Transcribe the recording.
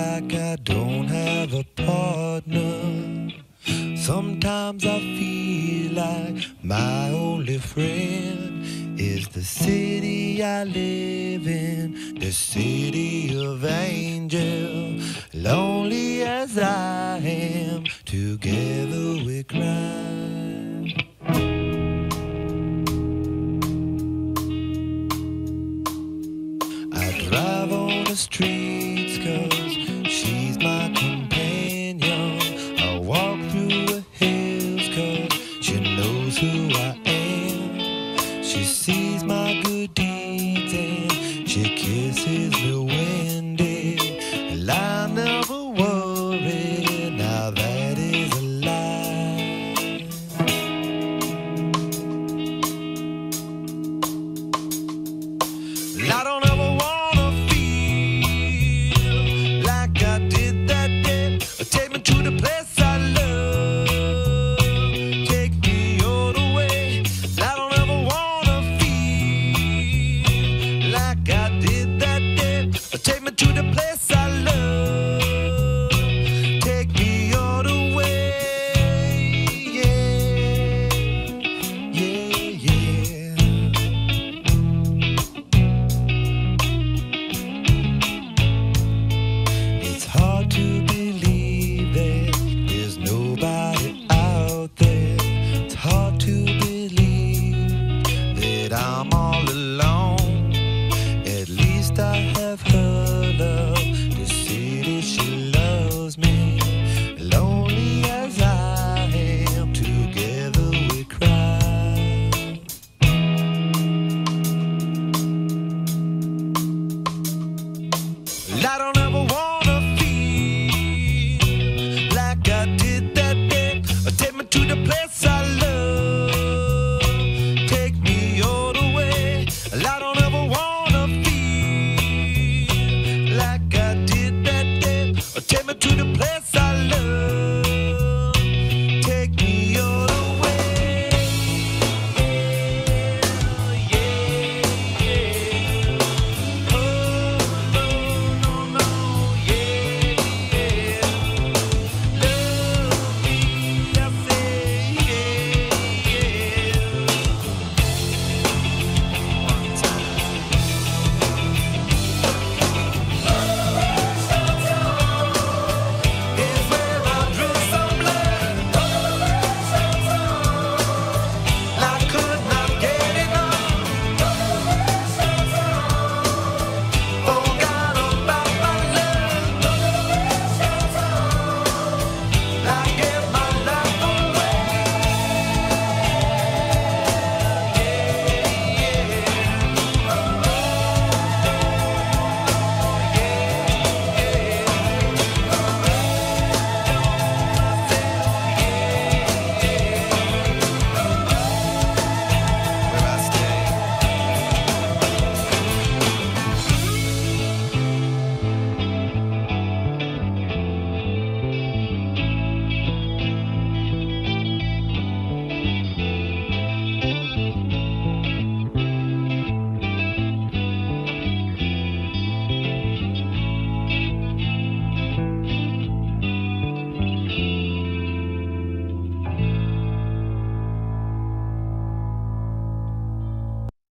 like I don't have a partner. Sometimes I feel like my only friend is the city I live in, the city of angels. Lonely as I am, together